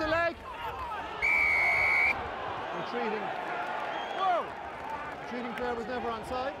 off the leg. Retreating. Whoa! Retreating player was never onside.